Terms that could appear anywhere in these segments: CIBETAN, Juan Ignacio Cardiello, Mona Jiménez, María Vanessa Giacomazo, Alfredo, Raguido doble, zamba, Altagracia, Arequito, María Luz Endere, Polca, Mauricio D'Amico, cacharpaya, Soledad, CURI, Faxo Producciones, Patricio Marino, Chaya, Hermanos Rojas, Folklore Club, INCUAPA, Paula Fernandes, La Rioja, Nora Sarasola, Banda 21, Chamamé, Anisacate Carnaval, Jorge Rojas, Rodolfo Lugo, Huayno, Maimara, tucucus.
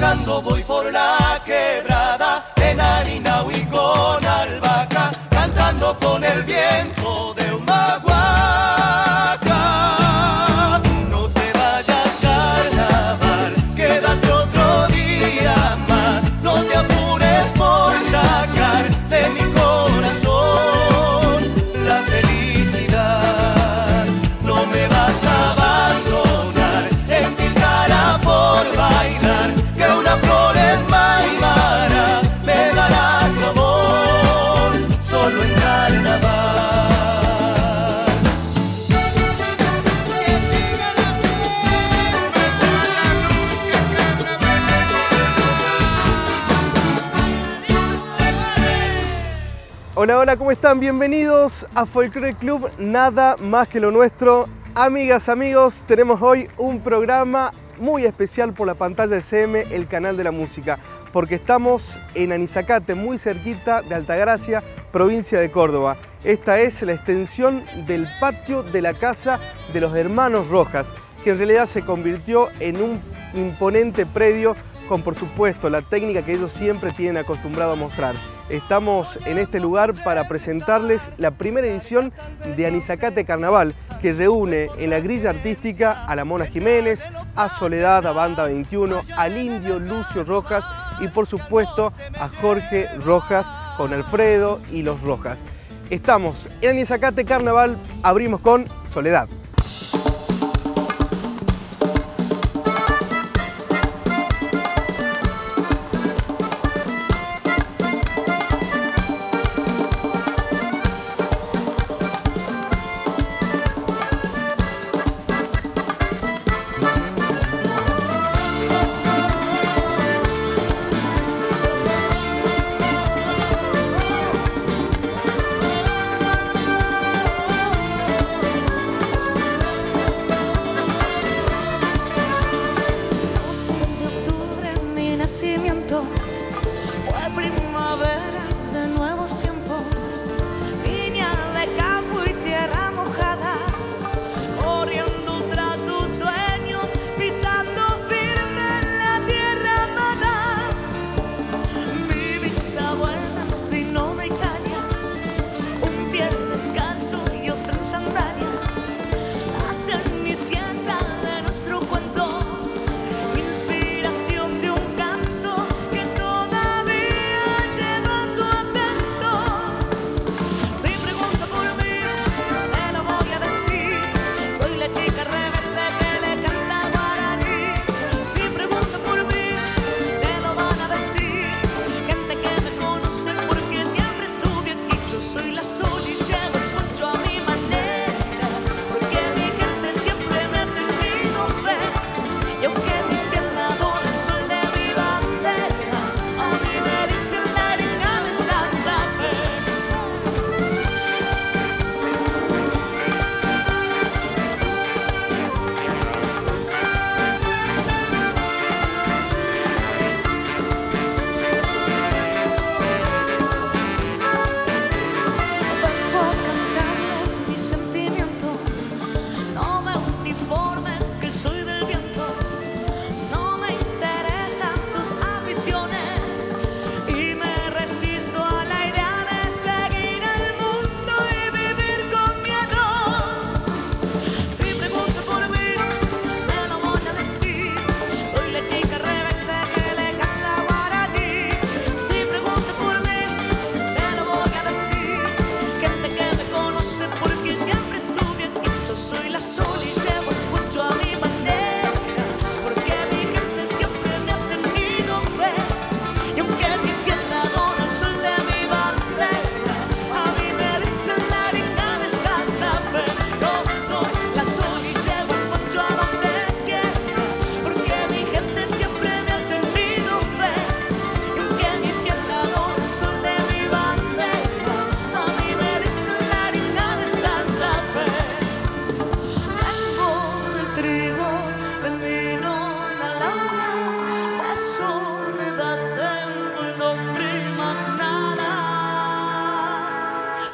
Bajando voy por la quebrada, en Harinau y con albahaca, cantando con el viento de un maguaca. No te vayas, carnaval, quédate otro día más, no te apures por sacar de mi corazón la felicidad. No me vas a abandonar, en mi cara por bailar, que una flor en Maimara me dará su amor, solo en carnaval. Hola, hola, ¿cómo están? Bienvenidos a Folklore Club, nada más que lo nuestro. Amigas, amigos, tenemos hoy un programa muy especial por la pantalla SM, el Canal de la Música, porque estamos en Anisacate, muy cerquita de Altagracia, provincia de Córdoba. Esta es la extensión del patio de la casa de los hermanos Rojas, que en realidad se convirtió en un imponente predio con, por supuesto, la técnica que ellos siempre tienen acostumbrado a mostrar. Estamos en este lugar para presentarles la primera edición de Anisacate Carnaval, que reúne en la grilla artística a la Mona Jiménez, a Soledad, a Banda 21, al Indio Lucio Rojas y por supuesto a Jorge Rojas con Alfredo y los Rojas. Estamos en Anisacate Carnaval, abrimos con Soledad.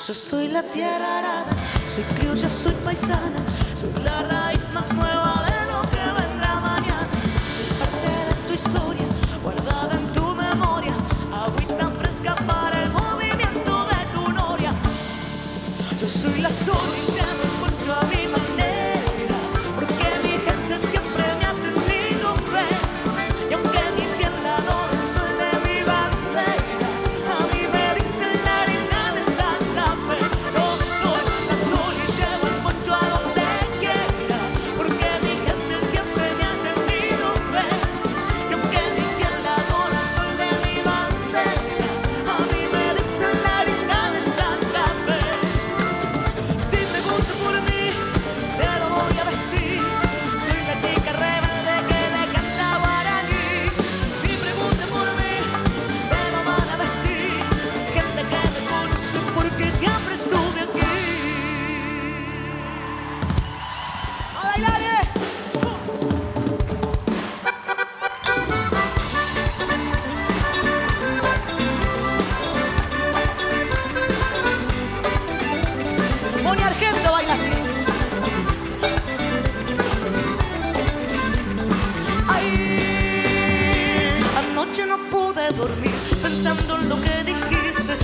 Yo soy la tierra arada, soy criolla, soy paisana, soy la raíz más nueva de lo que vendrá mañana, soy parte de tu historia.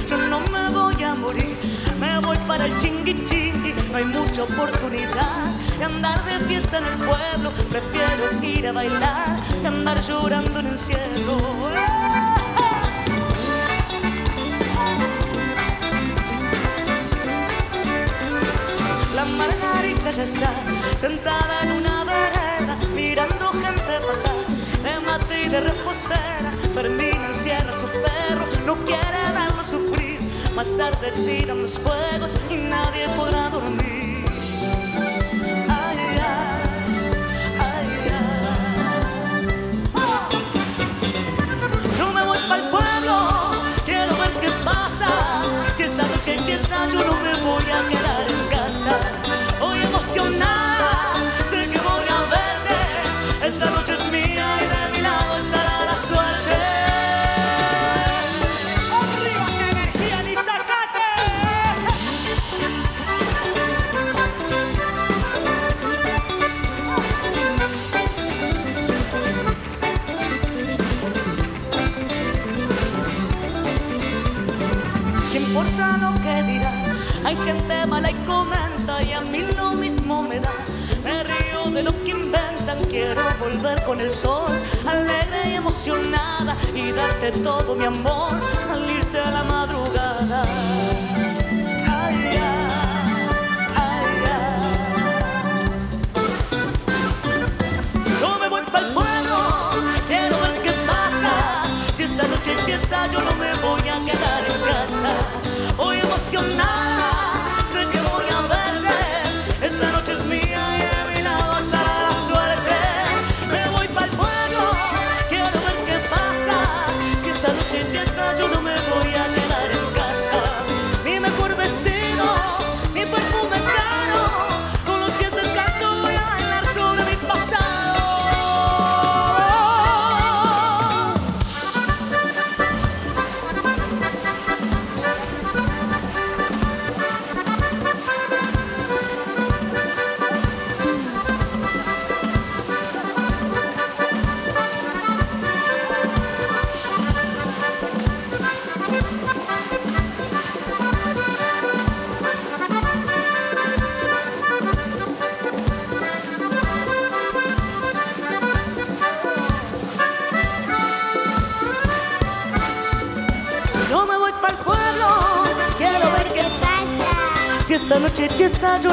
Yo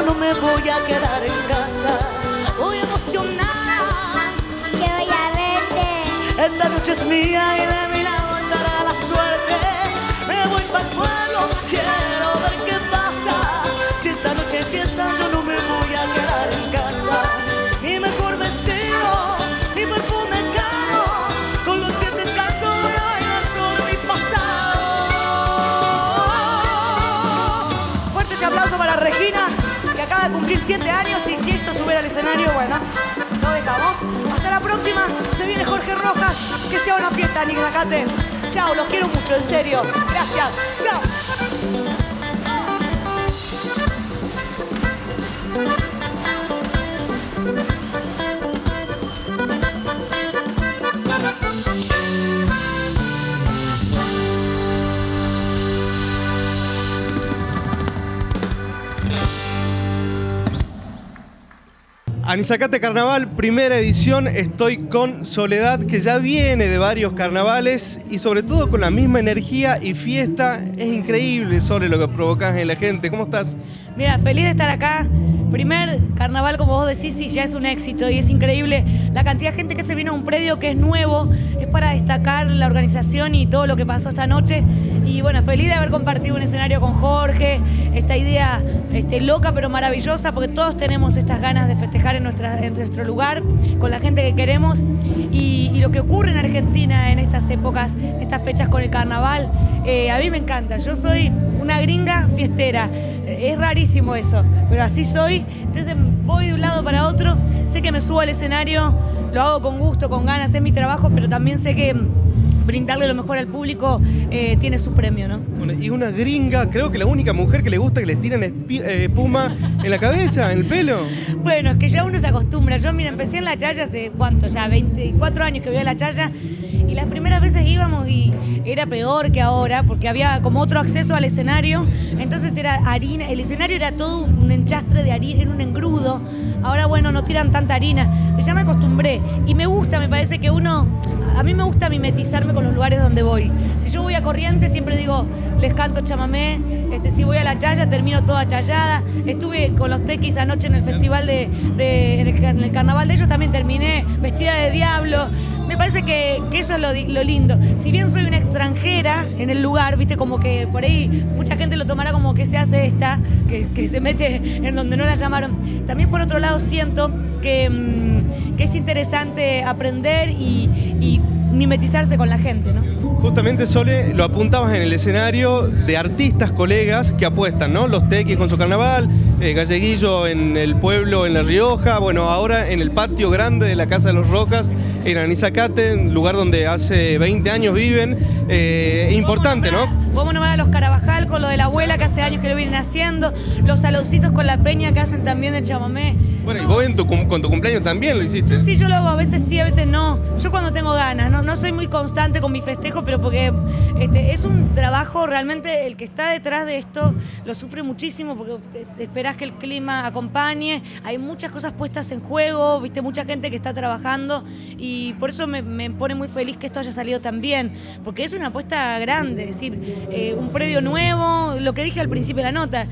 no me voy a quedar en casa. Voy emocionada. Que voy a verte. Esta noche es mía y de mi lado estará la suerte. Me voy para el pueblo, quiero ver qué pasa. Si esta noche es fiesta, yo no me voy a quedar en casa. Mi mejor vestido, mi perfume caro. Con los pies descalzos voy a bailar sobre mi pasado. Fuertes aplausos para Regina, acaba de cumplir 7 años y quiso subir al escenario. Bueno, no dejamos. Hasta la próxima. Se viene Jorge Rojas. Que sea una fiesta, Anisacate. Chao, los quiero mucho, en serio. Gracias. Chao. Anisacate Carnaval, primera edición. Estoy con Soledad, que ya viene de varios carnavales y sobre todo con la misma energía y fiesta. Es increíble, Sole, lo que provocás en la gente. ¿Cómo estás? Mira, feliz de estar acá. Primer carnaval, como vos decís, y ya es un éxito y es increíble la cantidad de gente que se vino a un predio que es nuevo. Es para destacar la organización y todo lo que pasó esta noche. Y bueno, feliz de haber compartido un escenario con Jorge, esta idea loca pero maravillosa, porque todos tenemos estas ganas de festejar en nuestro lugar, con la gente que queremos. Y lo que ocurre en Argentina en estas épocas, en estas fechas con el carnaval, a mí me encanta. Yo soy una gringa fiestera, es rarísimo eso, pero así soy. Entonces voy de un lado para otro, sé que me subo al escenario, lo hago con gusto, con ganas, es mi trabajo, pero también sé que brindarle lo mejor al público tiene su premio, ¿no? Y una gringa, creo que la única mujer que le gusta que le tiren espuma en la cabeza, en el pelo. Bueno, es que ya uno se acostumbra. Yo, mira, empecé en la Chaya hace, ¿cuánto? Ya 24 años que voy a la Chaya, y las primeras veces íbamos y era peor que ahora, porque había como otro acceso al escenario, entonces era harina, el escenario era todo un enchastre de harina, era un engrudo. Ahora, bueno, no tiran tanta harina, ya me acostumbré, y me gusta, me parece que uno, a mí me gusta mimetizarme con los lugares donde voy. Si yo voy a Corrientes, siempre digo, les canto chamamé. Si voy a la Chaya, termino toda chayada. Estuve con los Tekis anoche en el festival en el carnaval de ellos, también terminé vestida de diablo. Me parece que eso es lo lindo. Si bien soy una extranjera en el lugar, viste, como que por ahí mucha gente lo tomará como que se hace esta, que se mete en donde no la llamaron. También por otro lado siento que es interesante aprender y mimetizarse con la gente, ¿no? Justamente, Sole, lo apuntabas en el escenario de artistas, colegas que apuestan, ¿no? Los Tekis con su carnaval, Galleguillo en el pueblo, en La Rioja, bueno, ahora en el patio grande de la Casa de los Rojas, en Anisacate, un lugar donde hace 20 años viven, importante, ¿no? Podemos nombrar a los Carabajal con lo de la abuela, que hace años que lo vienen haciendo, los alocitos con la peña que hacen también del chamamé. Bueno, no, y vos con tu cumpleaños también lo hiciste. Yo, sí, yo lo hago, a veces sí, a veces no. Yo cuando tengo ganas, no soy muy constante con mi festejo, pero porque es un trabajo, realmente el que está detrás de esto lo sufre muchísimo, porque esperás que el clima acompañe, hay muchas cosas puestas en juego, viste, mucha gente que está trabajando, y por eso me pone muy feliz que esto haya salido tan bien, porque es una apuesta grande, es decir, un predio nuevo, lo que dije al principio de la nota.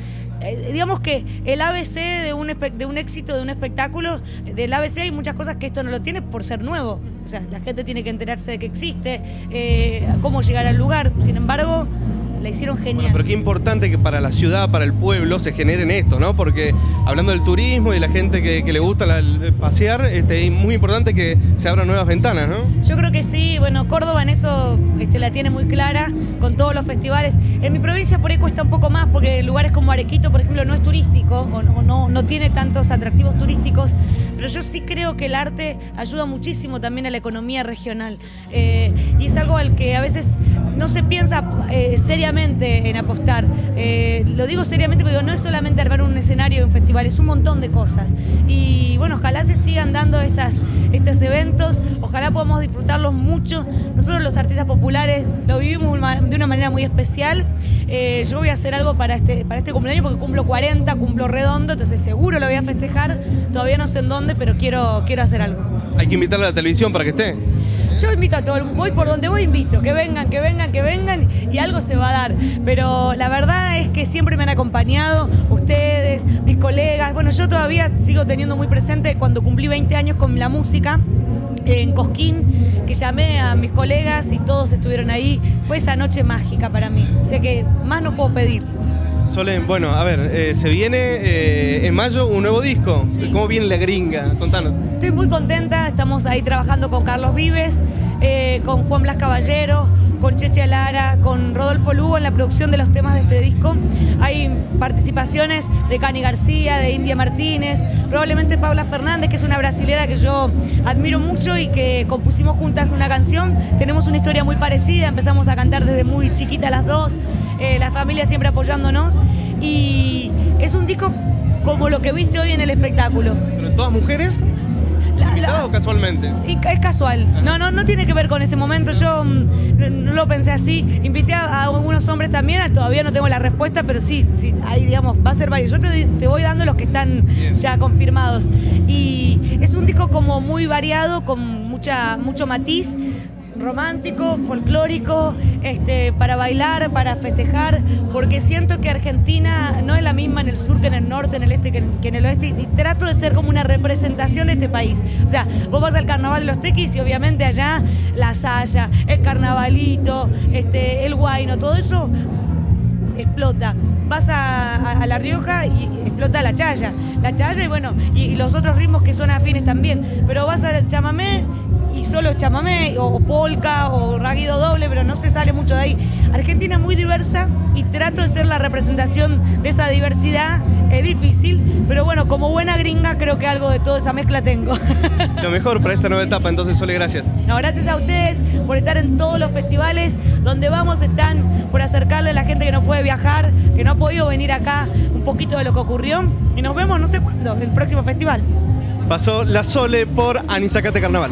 Digamos que el ABC de un éxito, de un espectáculo, del ABC hay muchas cosas que esto no lo tiene por ser nuevo. O sea, la gente tiene que enterarse de que existe, cómo llegar al lugar. Sin embargo, la hicieron genial. Bueno, pero qué importante que para la ciudad, para el pueblo, se generen esto, ¿no? Porque hablando del turismo y de la gente que le gusta pasear, es muy importante que se abran nuevas ventanas, ¿no? Yo creo que sí. Bueno, Córdoba en eso la tiene muy clara, con todos los festivales. En mi provincia por ahí cuesta un poco más, porque lugares como Arequito, por ejemplo, no es turístico, o no tiene tantos atractivos turísticos, pero yo sí creo que el arte ayuda muchísimo también a la economía regional. Y es algo al que a veces no se piensa seriamente en apostar. Lo digo seriamente porque no es solamente armar un escenario en un festival, es un montón de cosas. Y bueno, ojalá se sigan dando estos eventos, ojalá podamos disfrutarlos mucho. Nosotros los artistas populares lo vivimos de una manera muy especial. Yo voy a hacer algo para este cumpleaños, porque cumplo 40, cumplo redondo, entonces seguro lo voy a festejar. Todavía no sé en dónde, pero quiero hacer algo. Hay que invitarla a la televisión para que esté. Yo invito a todo el mundo, voy por donde voy, invito, que vengan, que vengan, que vengan, y algo se va a dar. Pero la verdad es que siempre me han acompañado ustedes, mis colegas. Bueno, yo todavía sigo teniendo muy presente cuando cumplí 20 años con la música en Cosquín, que llamé a mis colegas y todos estuvieron ahí. Fue esa noche mágica para mí, o sea que más no puedo pedir. Sole, bueno, a ver, se viene en mayo un nuevo disco. Sí. ¿Cómo viene la gringa? Contanos. Estoy muy contenta, estamos ahí trabajando con Carlos Vives, con Juan Blas Caballero, con Cheche Lara, con Rodolfo Lugo en la producción de los temas de este disco. Hay participaciones de Cani García, de India Martínez, probablemente Paula Fernandes, que es una brasilera que yo admiro mucho y que compusimos juntas una canción. Tenemos una historia muy parecida, empezamos a cantar desde muy chiquita las dos, la familia siempre apoyándonos, y es un disco como lo que viste hoy en el espectáculo. ¿Pero todas mujeres? ¿Invitado o casualmente? Es casual. Ajá. No tiene que ver con este momento. Yo no lo pensé así. Invité a algunos hombres también. Todavía no tengo la respuesta, pero sí ahí, digamos, va a ser varios. Yo te voy dando los que están bien, ya confirmados. Y es un disco como muy variado, con mucho matiz. Romántico, folclórico, para bailar, para festejar, porque siento que Argentina no es la misma en el sur que en el norte, en el este que en el oeste, y trato de ser como una representación de este país. O sea, vos vas al carnaval de los Tekis y obviamente allá la saya, el carnavalito, el huayno, todo eso explota. Vas a La Rioja y explota la Chaya y bueno, y los otros ritmos que son afines también, pero vas al chamamé y solo chamamé, o polca, o raguido doble, pero no se sale mucho de ahí. Argentina es muy diversa y trato de ser la representación de esa diversidad. Es difícil, pero bueno, como buena gringa creo que algo de toda esa mezcla tengo. Lo mejor para esta nueva etapa, entonces, Sole, gracias. No, gracias a ustedes por estar en todos los festivales. Donde vamos están por acercarle a la gente que no puede viajar, que no ha podido venir acá, un poquito de lo que ocurrió. Y nos vemos, no sé cuándo, en el próximo festival. Pasó la Sole por Anisacate Carnaval.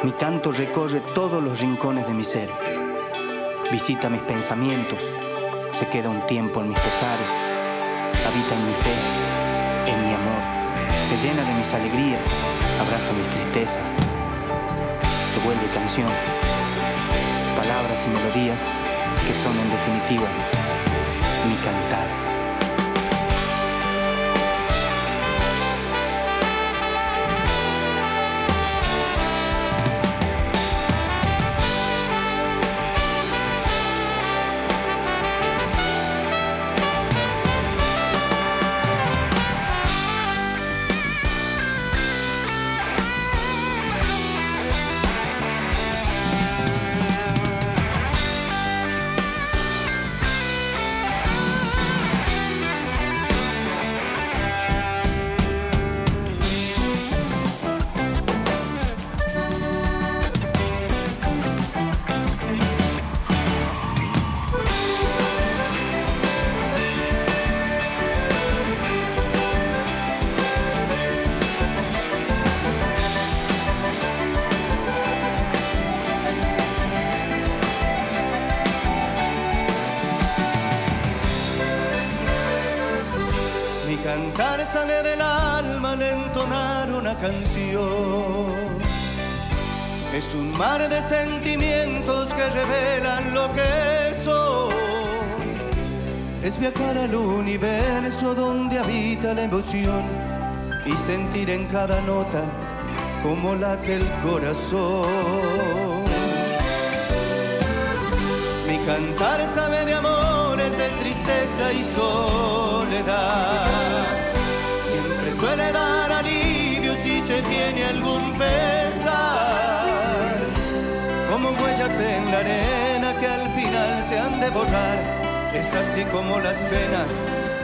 Mi canto recorre todos los rincones de mi ser, visita mis pensamientos, se queda un tiempo en mis pesares, habita en mi fe, en mi amor, se llena de mis alegrías, abraza mis tristezas, se vuelve canción, palabras y melodías que son en definitiva mi cantar. Sale del alma al entonar una canción. Es un mar de sentimientos que revelan lo que soy. Es viajar al universo donde habita la emoción y sentir en cada nota como late el corazón. Mi cantar sabe de amores, de tristeza y soledad. Suele dar alivio si se tiene algún pesar, como huellas en la arena que al final se han de borrar. Es así como las penas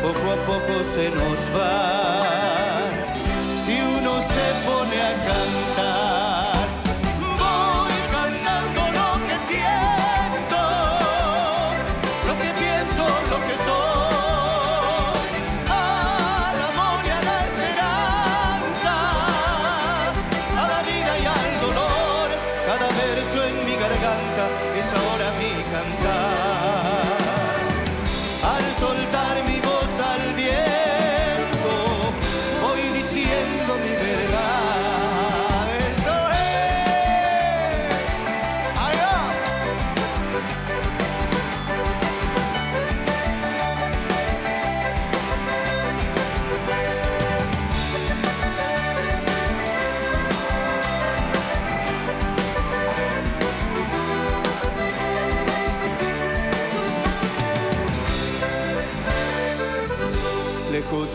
poco a poco se nos van. Si uno se pone a cantar, voy cantando lo que siento, lo que pienso, lo que soy.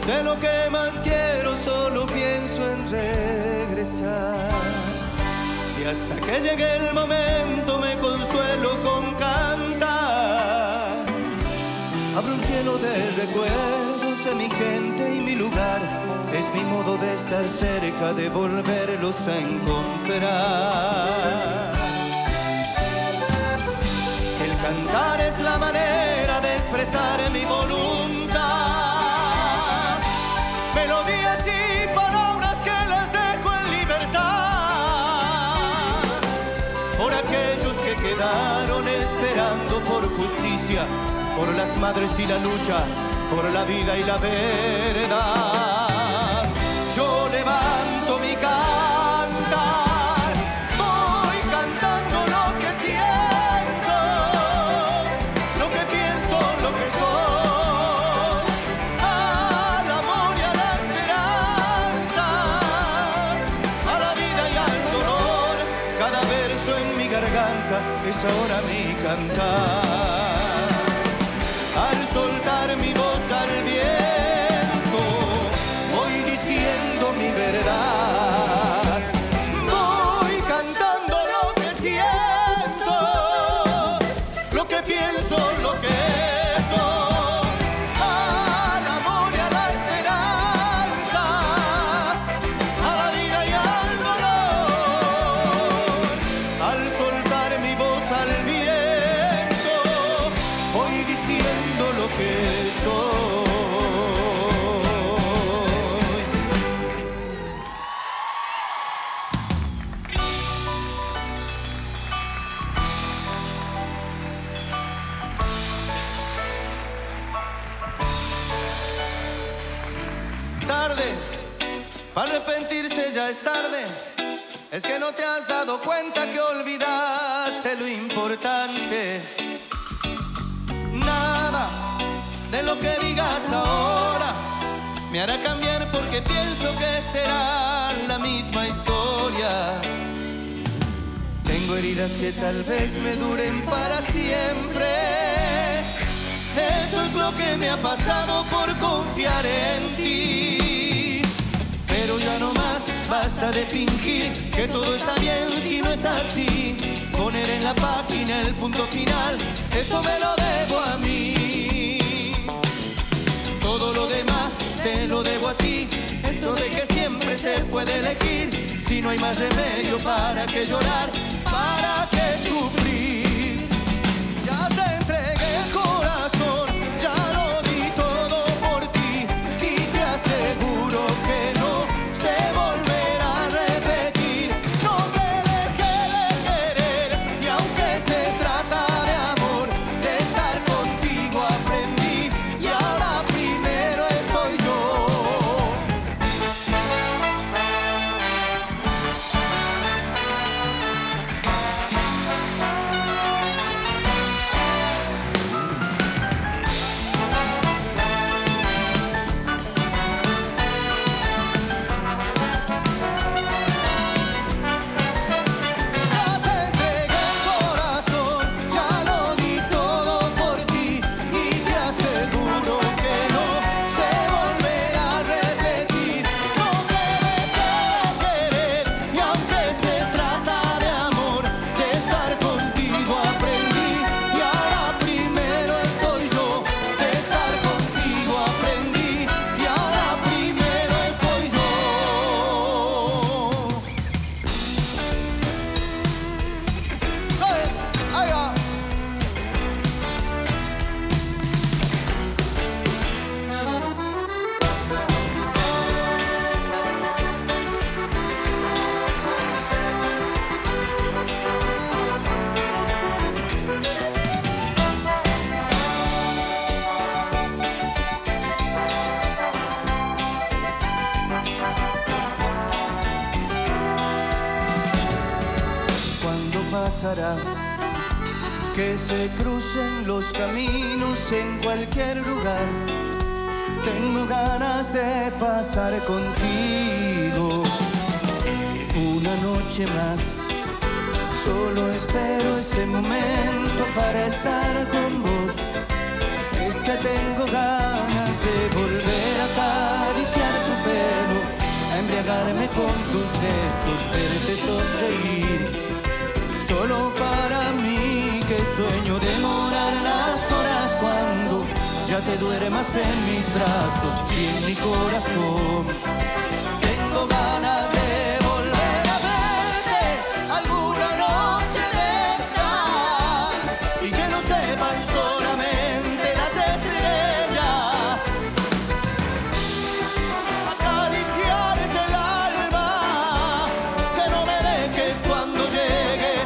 De lo que más quiero solo pienso en regresar y hasta que llegue el momento me consuelo con cantar. Abro un cielo de recuerdos de mi gente y mi lugar. Es mi modo de estar cerca, de volverlos a encontrar. El cantar es la manera de expresar mi voluntad. Melodías y palabras que las dejo en libertad. Por aquellos que quedaron esperando por justicia, por las madres y la lucha, por la vida y la verdad. Yo levanto mi cantar, voy cantando lo que siento, lo que pienso, lo que soy, al amor y a la esperanza, a la vida y al dolor. Cada verso en mi garganta es ahora mi cantar. Soltar mi voz al viento, voy diciendo mi verdad. Voy cantando lo que siento, lo que pienso, lo que soy, al amor y a la esperanza, a la vida y al dolor. Al soltar mi voz al viento, voy diciendo lo que soy. Tarde, para arrepentirse ya es tarde. Es que no te has dado cuenta que olvidaste lo importante. Nada de lo que digas ahora me hará cambiar, porque pienso que será la misma historia. Tengo heridas que tal vez me duren para siempre. Eso es lo que me ha pasado por confiar en ti. Pero ya no más, basta de fingir que todo está bien si no es así. Poner en la página el punto final, eso me lo debo a mí. Todo lo demás te lo debo a ti, eso de que siempre se puede elegir. Si no hay más remedio, ¿para qué llorar? ¿Para qué sufrir? Ya te entregué el corazón, ya lo di todo por ti, y te aseguro que no se volverá a repetir. Que se crucen los caminos en cualquier lugar. Tengo ganas de pasar contigo una noche más. Solo espero ese momento para estar con vos. Es que tengo ganas de volver a acariciar tu pelo, a embriagar tocarme con tus besos, verte sonreír, solo para mí que sueño demorar las horas cuando ya te duermas en mis brazos y en mi corazón. Tengo ganas de volver a verte alguna noche de estar y que no sepan solamente las estrellas, acariciarte el alma, que no me dejes cuando llegue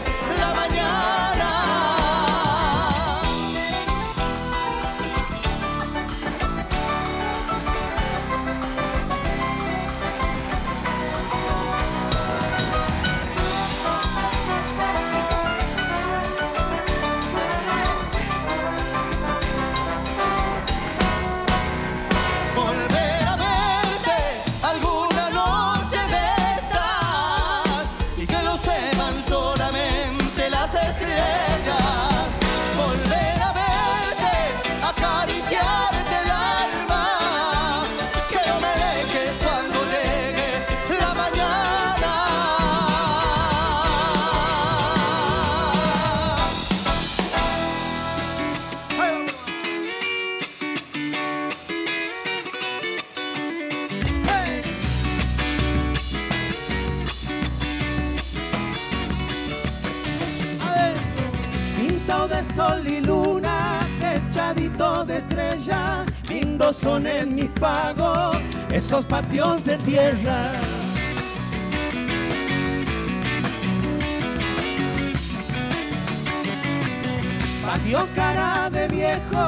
la mañana. Son en mis pagos esos patios de tierra. Patio cara de viejo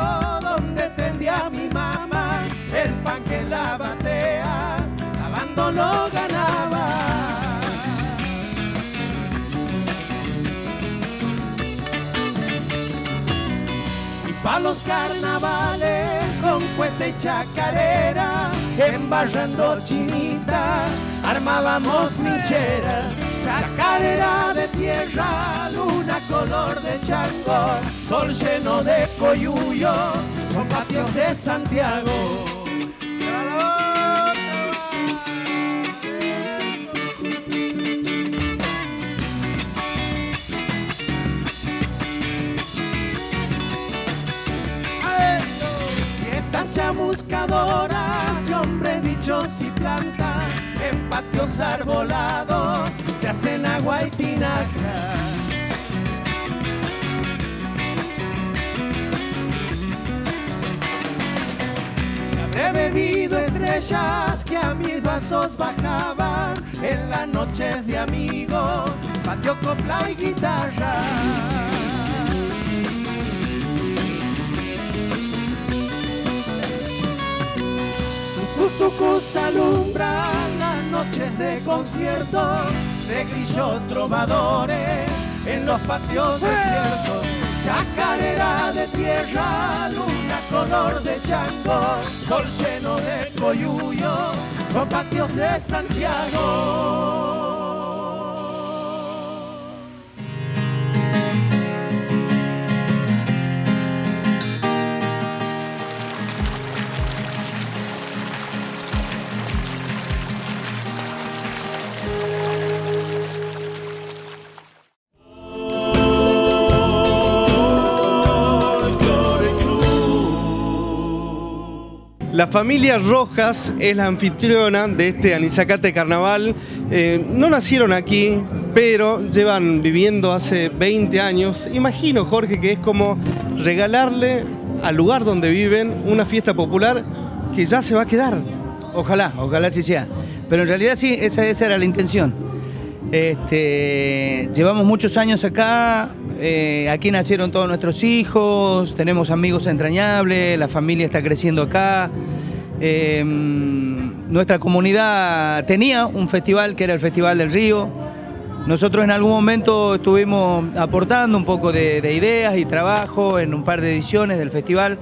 donde tendía mi mamá el pan que la batea, lavando lo ganaba. Y pa' los carnavales con cuesta y chacarera, embarrando chinitas, armábamos trincheras. Chacarera de tierra, luna color de chango, sol lleno de coyuyo, son patios de Santiago. Buscadoras de hombre, bichos y planta, en patios arbolados se hacen agua y tinaja. Y habré bebido estrellas que a mis vasos bajaban en las noches de amigos, patio, copla y guitarra. Tucucus alumbran las noches de conciertos de grillos trovadores en los patios desiertos. Chacarera de tierra, luna color de chango, sol lleno de coyuyo, son patios de Santiago. La familia Rojas es la anfitriona de este Anisacate Carnaval. No nacieron aquí, pero llevan viviendo hace 20 años. Imagino, Jorge, que es como regalarle al lugar donde viven una fiesta popular que ya se va a quedar. Ojalá, ojalá sí sea. Pero en realidad sí, esa era la intención. Llevamos muchos años acá. Aquí nacieron todos nuestros hijos, tenemos amigos entrañables, la familia está creciendo acá. Nuestra comunidad tenía un festival que era el Festival del Río. Nosotros en algún momento estuvimos aportando un poco de ideas y trabajo en un par de ediciones del festival,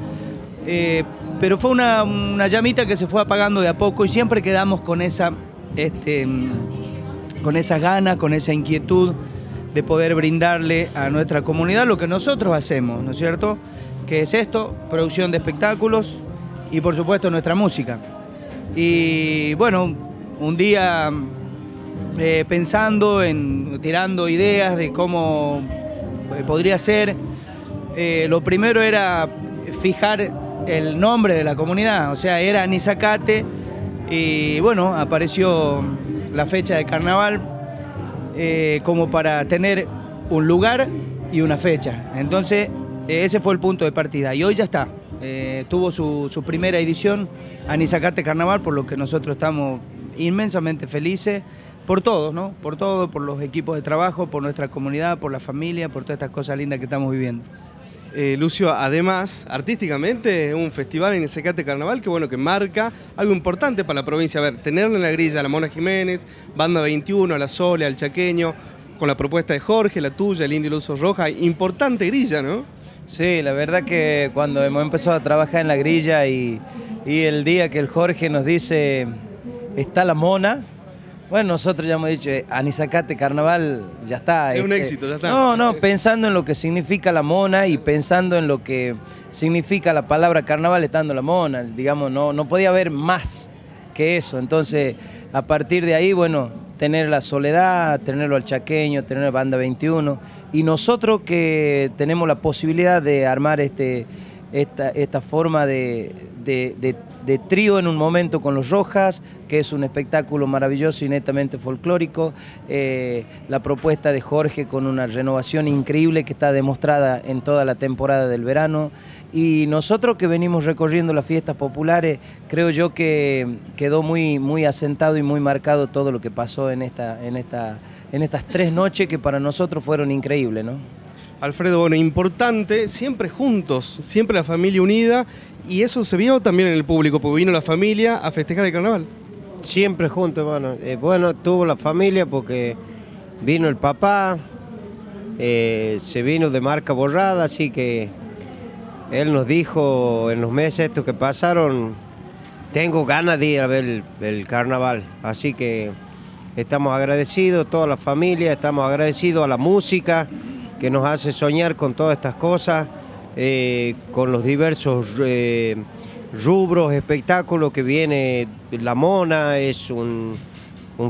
pero fue una llamita que se fue apagando de a poco y siempre quedamos con esa gana, con esa inquietud de poder brindarle a nuestra comunidad lo que nosotros hacemos, ¿no es cierto? Que es esto, producción de espectáculos y por supuesto nuestra música. Y bueno, un día pensando, tirando ideas de cómo podría ser. Lo primero era fijar el nombre de la comunidad, o sea, era Anisacate, y bueno, apareció la fecha de carnaval como para tener un lugar y una fecha. Entonces, ese fue el punto de partida y hoy ya está. Tuvo su primera edición, Anisacate Carnaval, por lo que nosotros estamos inmensamente felices, por todos, ¿no? Por todo, por los equipos de trabajo, por nuestra comunidad, por la familia, por todas estas cosas lindas que estamos viviendo. Lucio, además, artísticamente es un festival en Anisacate Carnaval que, bueno, que marca algo importante para la provincia. A ver, tenerlo en la grilla a la Mona Jiménez, Banda 21, a la Sole, al Chaqueño, con la propuesta de Jorge, la tuya, el Indio Lucio Rojas, importante grilla, ¿no? Sí, la verdad que cuando hemos empezado a trabajar en la grilla y el día que el Jorge nos dice, está la Mona, bueno, nosotros ya hemos dicho, Anisacate Carnaval, ya está. Es un éxito, ya está. No, pensando en lo que significa la Mona y pensando en lo que significa la palabra carnaval estando la Mona, digamos, no podía haber más que eso. Entonces, a partir de ahí, bueno, tener la Soledad, tenerlo al Chaqueño, tener la Banda 21, y nosotros que tenemos la posibilidad de armar esta forma de trío en un momento con los Rojas, que es un espectáculo maravilloso y netamente folclórico, la propuesta de Jorge con una renovación increíble que está demostrada en toda la temporada del verano, y nosotros que venimos recorriendo las fiestas populares, creo yo que quedó muy, muy asentado y muy marcado todo lo que pasó en estas tres noches que para nosotros fueron increíbles, ¿no? Alfredo, bueno, importante, siempre juntos, siempre la familia unida, y eso se vio también en el público, porque vino la familia a festejar el carnaval. Siempre juntos, bueno, tuvo la familia porque vino el papá, se vino de marca borrada, así que él nos dijo en los meses estos que pasaron, tengo ganas de ir a ver el carnaval, así que estamos agradecidos, toda la familia, estamos agradecidos a la música, que nos hace soñar con todas estas cosas, con los diversos rubros, espectáculos que viene. La Mona es un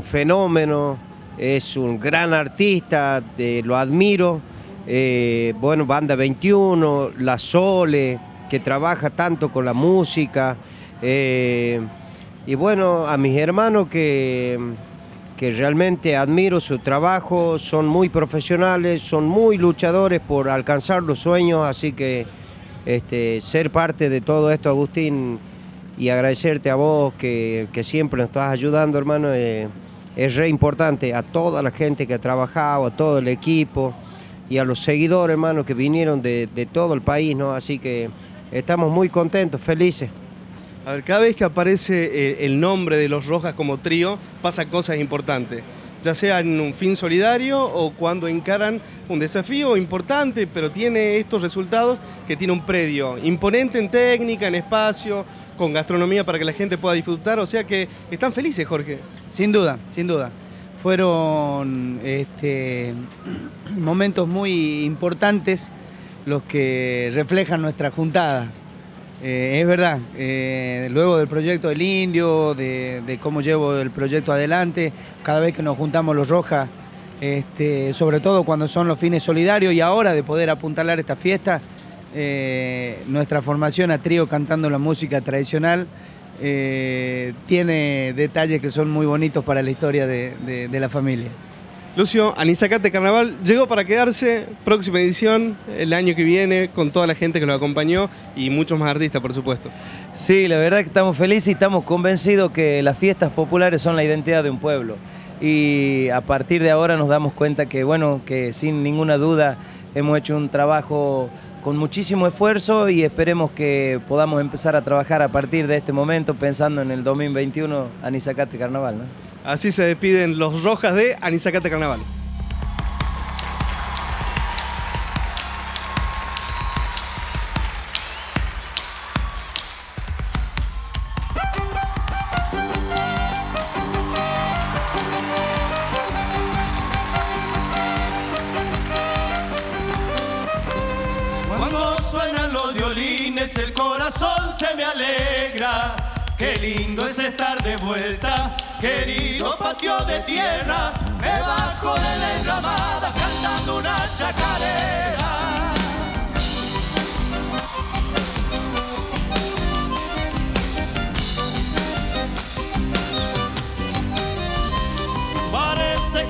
fenómeno, es un gran artista, lo admiro. Bueno, Banda 21, La Sole, que trabaja tanto con la música. Y bueno, a mis hermanos que realmente admiro su trabajo, son muy profesionales, son muy luchadores por alcanzar los sueños, así que ser parte de todo esto, Agustín, y agradecerte a vos que siempre nos estás ayudando, hermano, es re importante, a toda la gente que ha trabajado, a todo el equipo y a los seguidores, hermano, que vinieron de todo el país, ¿no? Así que estamos muy contentos, felices. A ver, cada vez que aparece el nombre de los Rojas como trío, pasa cosas importantes, ya sea en un fin solidario o cuando encaran un desafío importante, pero tiene estos resultados que tiene un predio imponente en técnica, en espacio, con gastronomía para que la gente pueda disfrutar, o sea que están felices, Jorge. Sin duda, sin duda. Fueron momentos muy importantes los que reflejan nuestra juntada. Es verdad, luego del proyecto del Indio, de cómo llevo el proyecto adelante, cada vez que nos juntamos los Rojas, sobre todo cuando son los fines solidarios y ahora de poder apuntalar esta fiesta, nuestra formación a trío cantando la música tradicional tiene detalles que son muy bonitos para la historia de la familia. Lucio, Anisacate Carnaval llegó para quedarse, próxima edición, el año que viene, con toda la gente que nos acompañó y muchos más artistas, por supuesto. Sí, la verdad que estamos felices y estamos convencidos que las fiestas populares son la identidad de un pueblo. Y a partir de ahora nos damos cuenta que, bueno, que sin ninguna duda hemos hecho un trabajo con muchísimo esfuerzo y esperemos que podamos empezar a trabajar a partir de este momento pensando en el 2021 Anisacate Carnaval, ¿no? Así se despiden los Rojas de Anisacate Carnaval. Cuando suenan los violines, el corazón se me alegra. Qué lindo es estar de vuelta. querido patio de tierra, me bajo de la enramada cantando una chacarera.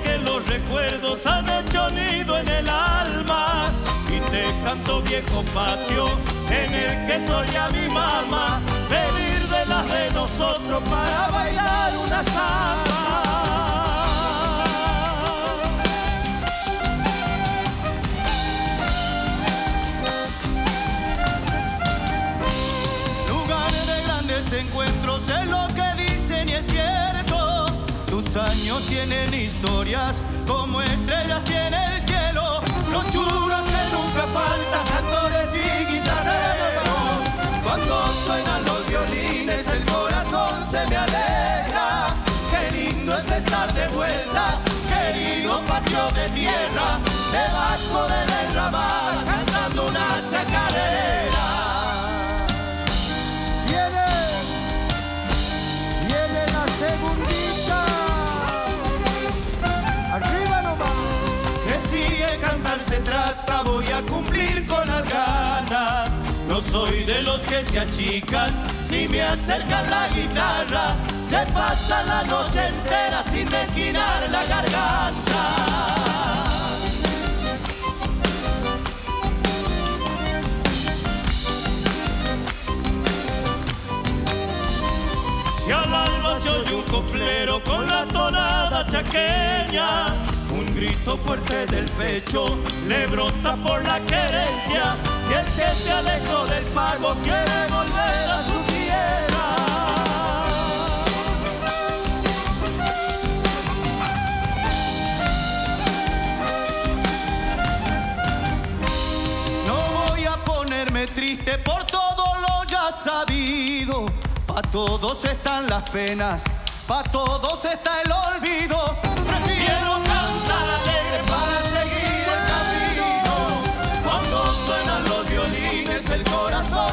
Que los recuerdos han hecho nido en el alma y te canto viejo patio en el que soy a mi mamá, venir de las de nosotros para bailar una samba. Lugares de grandes encuentros es lo que dicen y es cierto. Tus años tienen historias, como estrellas tiene el cielo. Los churos que nunca faltan, cantores y guitarreros. Cuando suenan los violines, el corazón se me alegra. Qué lindo es estar de vuelta, querido patio de tierra, debajo de la enramada, cantando una chacarera. Viene, viene la segundita. Arriba nomás. Que si de cantar se trata, voy a cumplir con las ganas. No soy de los que se achican, si me acercan la guitarra, se pasa la noche entera sin esquinar la garganta. Si al alba se oye un coflero con la tonada chaqueña, un grito fuerte del pecho le brota por la querencia, y el que se alejó del pago quiere volver a su tierra. No voy a ponerme triste por todo lo ya sabido. Pa' todos están las penas, pa' todos está el olvido. Prefiero cantar alegre para seguir el camino. Cuando suenan los violines el corazón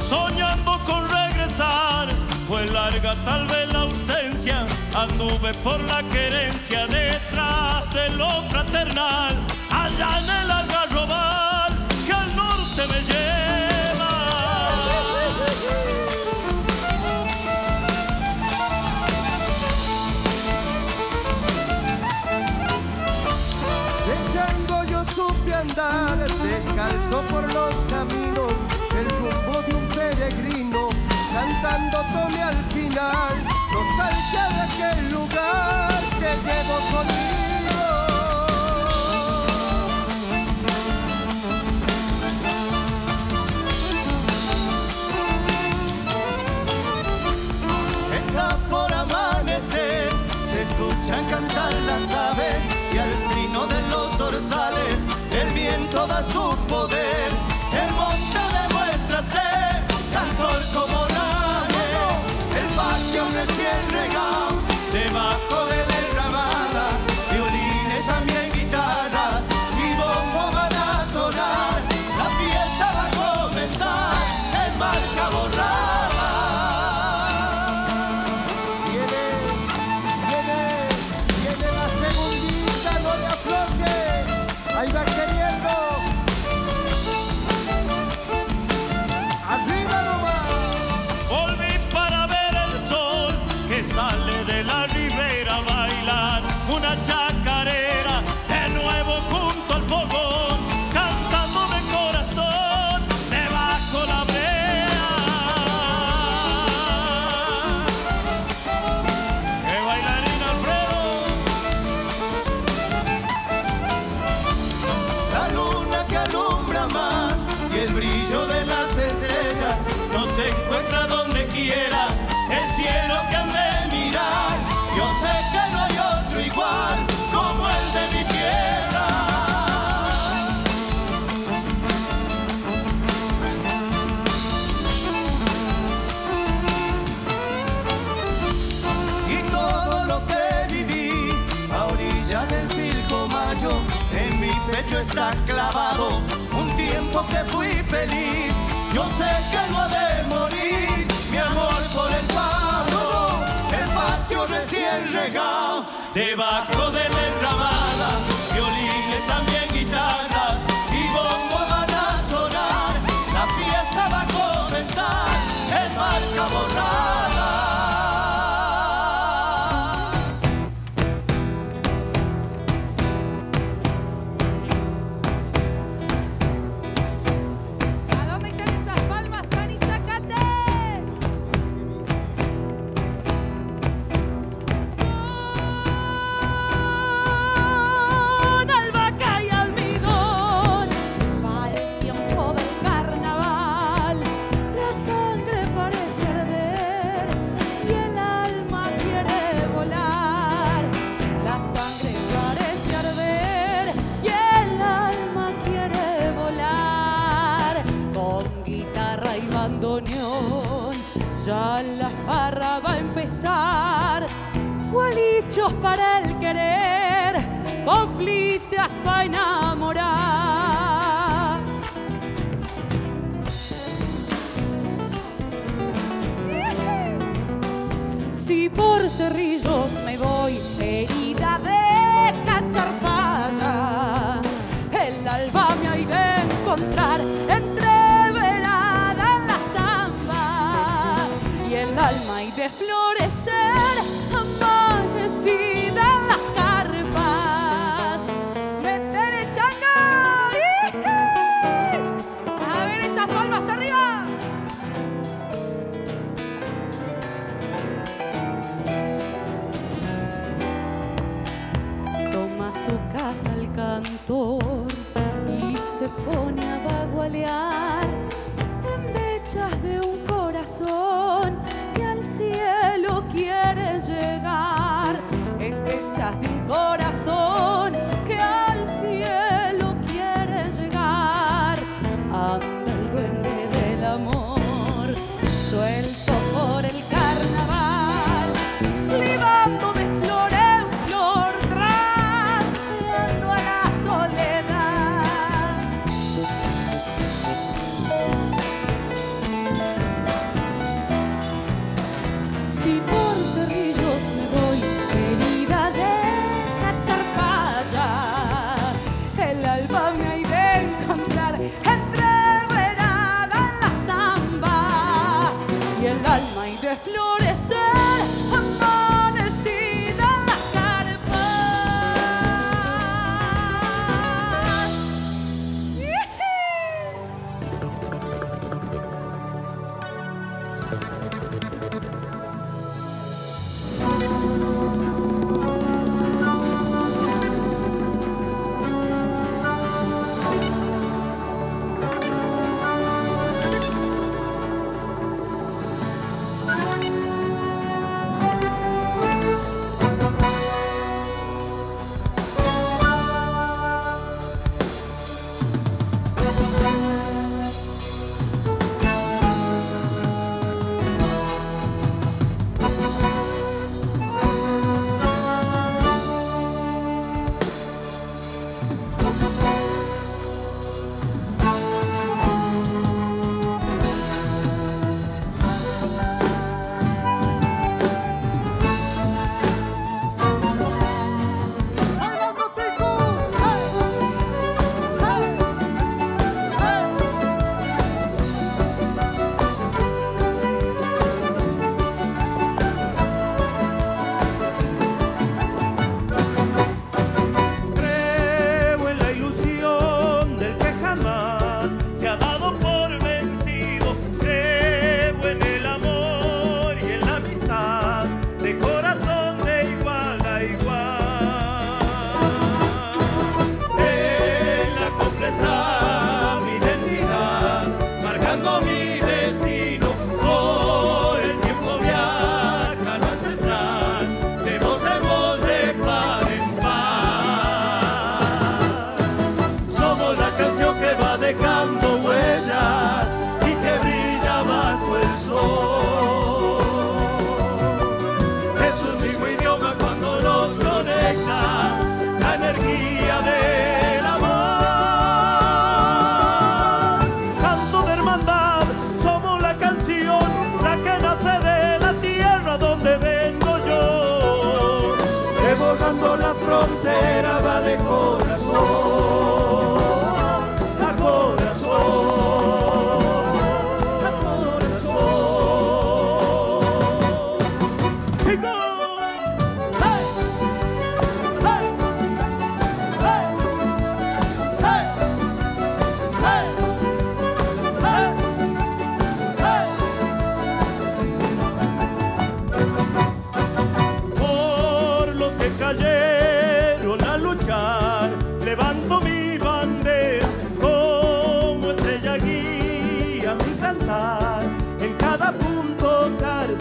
Soñando con regresar, fue larga tal vez la ausencia, anduve por la querencia detrás de lo fraternal, allá en el algarrobal que al norte me lleva. Descalzo por los caminos, el rumbo de un peregrino, cantando tome al final, nostalgia de aquel lugar que llevo conmigo. Está por amanecer, se escuchan cantar las aves y al trino de los zorzales el viento da su poder, el monte demuestra ser cantor como nadie. El patio recién regado, debajo de la enramada, violines también guitarras y bombo van a sonar. La fiesta va a comenzar en marca borrada. Viene la segundita, no le afloje. Ahí va queriendo. está clavado un tiempo que fui feliz. Yo sé que no ha de morir mi amor por el pablo, el patio recién regado, debajo de la enramada, violines también guitarras y bombo van a sonar. La fiesta va a comenzar en marca borrada. Para el querer, coplitas para enamorar. Si por Cerrillos me voy, herida de cacharpaya, el alba me ha ido a encontrar entreverada en la zamba, y el alma y de florecer. Y se pone a bagualear en brechas de un corazón que al cielo quiere llegar, en brechas de un corazón que al cielo quiere llegar. Anda el duende del amor suelto por el carnaval, libando de flores. cruzando las fronteras va de corazón, a corazón, a corazón. ¡Hey, go! ¡Hey! ¡Hey! ¡Hey! ¡Hey! ¡Hey! ¡Hey! Cayeron a luchar, levanto mi bandera como estrella guía mi cantar en cada punto cardinal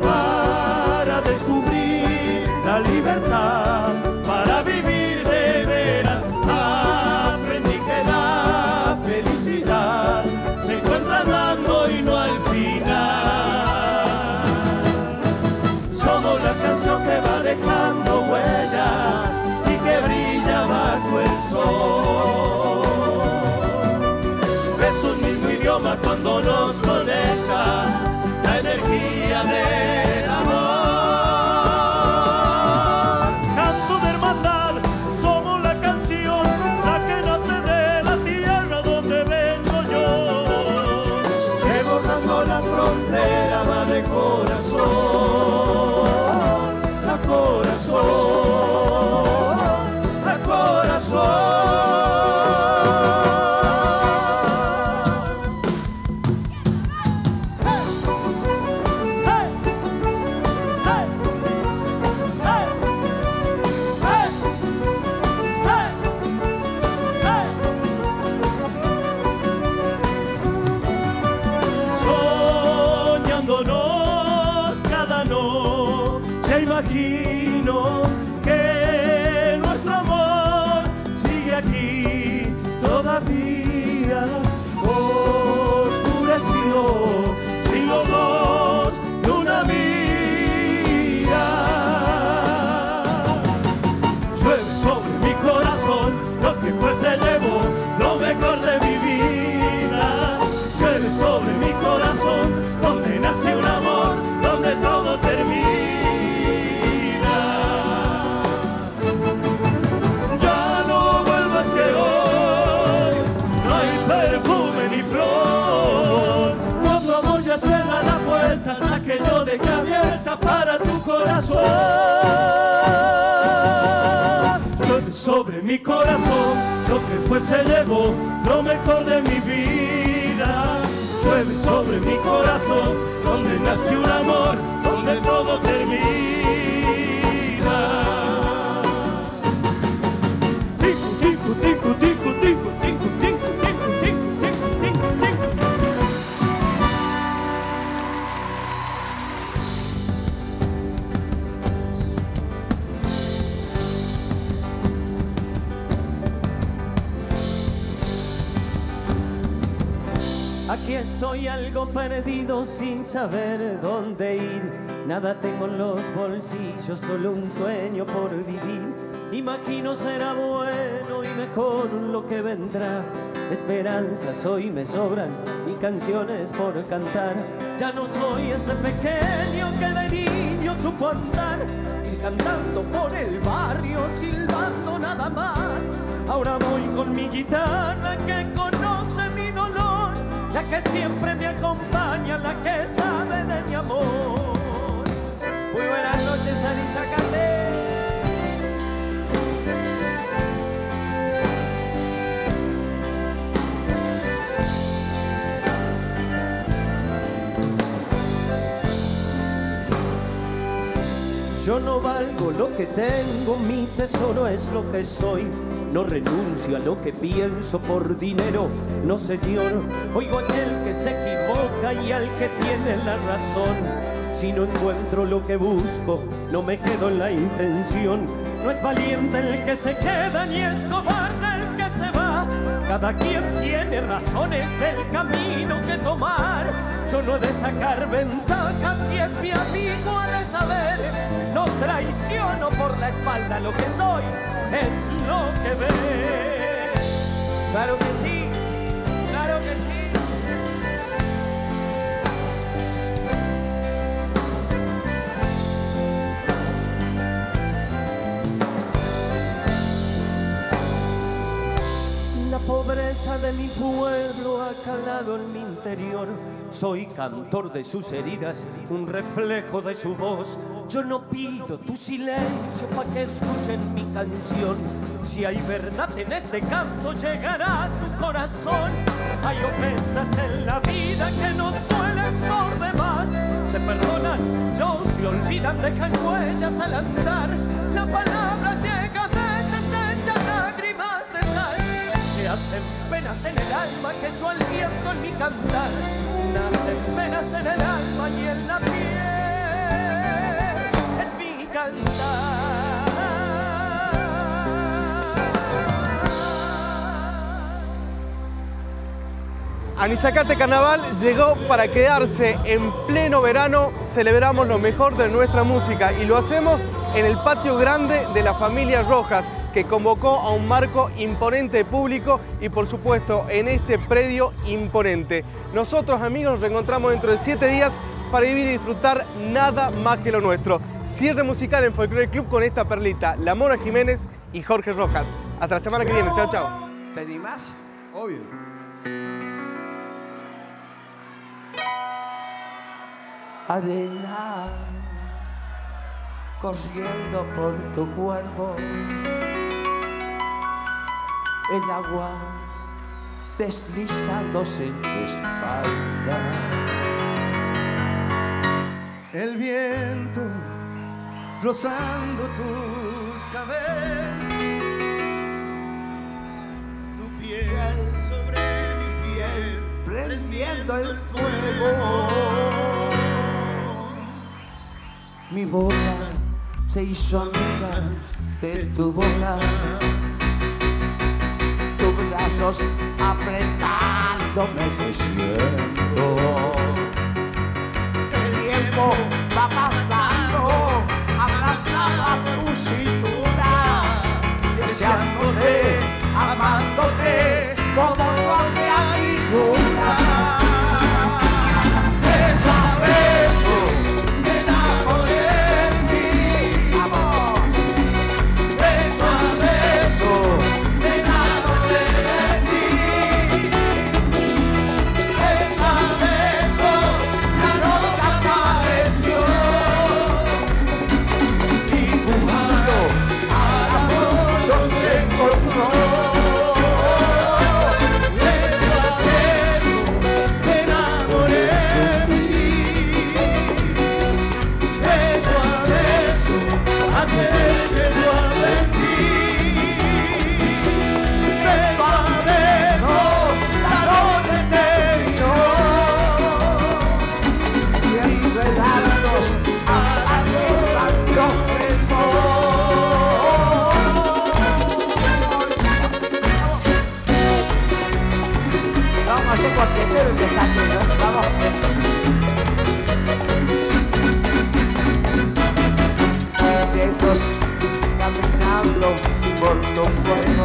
para descubrir la libertad, para vivir de veras. Aprendí que la felicidad se encuentra dando y no al final. Que va dejando huellas y que brilla bajo el sol. Es un mismo idioma cuando nos conecta la energía del amor. Canto de hermandad, somos la canción, la que nace de la tierra donde vengo yo. Que borrando las fronteras va de corazón. Corazón, a corazón. Hey, hey, hey, hey, hey, hey. Soñándonos cada noche imagino que nuestro amor sigue aquí todavía. Oscureció sin los dos luna mía. Llueve sobre mi corazón lo que fue se llevó, lo mejor de mi vida. Llueve sobre mi corazón donde nace un amor, donde todo termina. Que yo dejé abierta para tu corazón. Llueve sobre mi corazón lo que fue se llevó, lo mejor de mi vida. Llueve sobre mi corazón donde nació un amor, donde todo termina. Tico, tico, tico, tico, tico, tico, tico, tico, tico, tico, tico, tico. Aquí estoy algo perdido sin saber dónde ir. Nada tengo en los bolsillos, solo un sueño por vivir. Imagino será bueno y mejor lo que vendrá. Esperanzas hoy me sobran y canciones por cantar. Ya no soy ese pequeño que de niño supo andar, cantando por el barrio, silbando nada más. Ahora voy con mi guitarra que conoce mi dolor, la que siempre me acompaña, la que sabe de mi amor. Muy buenas noches, Anisacate. Yo no valgo lo que tengo, mi tesoro es lo que soy. No renuncio a lo que pienso por dinero, no señor. Oigo a aquel que se equivoca y al que tiene la razón. Si no encuentro lo que busco, no me quedo en la intención. No es valiente el que se queda, ni es cobarde el que se va. Cada quien tiene razones del camino que tomar. Yo no he de sacar ventajas si es mi amigo ha de saber. No traiciono por la espalda, lo que soy es lo que ve. Claro que sí, claro que sí. pobreza de mi pueblo acalado en mi interior. Soy cantor de sus heridas, un reflejo de su voz. Yo no pido tu silencio pa' que escuchen mi canción. Si hay verdad en este canto, llegará a tu corazón. Hay ofensas en la vida que nos duelen por demás. Se perdonan, no se olvidan, dejan huellas al andar. La palabra llega de nacen penas en el alma que yo aliento en mi cantar. Nacen penas en el alma y en la piel es mi cantar. Anisacate Carnaval llegó para quedarse. En pleno verano celebramos lo mejor de nuestra música y lo hacemos en el patio grande de la familia Rojas, que convocó a un marco imponente de público y, por supuesto, en este predio imponente. Nosotros, amigos, nos reencontramos dentro de 7 días para vivir y disfrutar nada más que lo nuestro. Cierre musical en Folklore Club con esta perlita, la Mona Jiménez y Jorge Rojas. Hasta la semana que viene. Chao, chao. ¿Te animás? Obvio. Adela, corriendo por tu cuerpo, el agua deslizándose en tu espalda, el viento rozando tus cabellos, tu piel sobre mi piel, prendiendo el fuego. Mi boca se hizo amiga de tu boca, tus brazos apretándome te siento. El tiempo va pasando, abrazaba tu cintura, deseándote, amándote como no te ha ninguna. Caminando por tu cuerpo,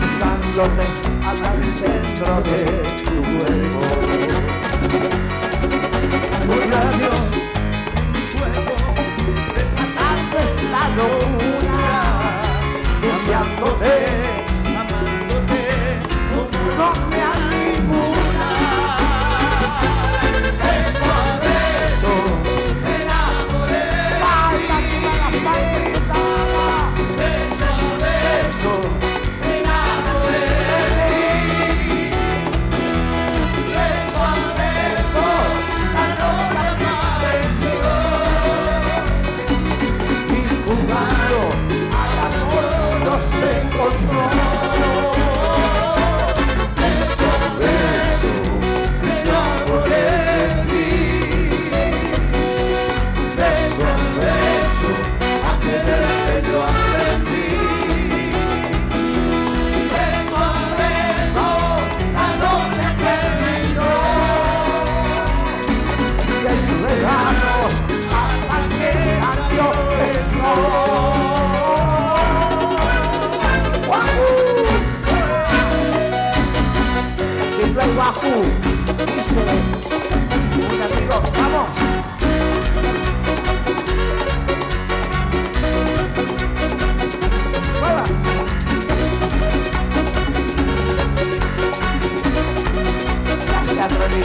cruzándote al centro de tu cuerpo, tus labios, tu cuerpo, desatando la luna, deseándote, amándote, como no me hay ninguna. Beso a beso.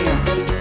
Argentina.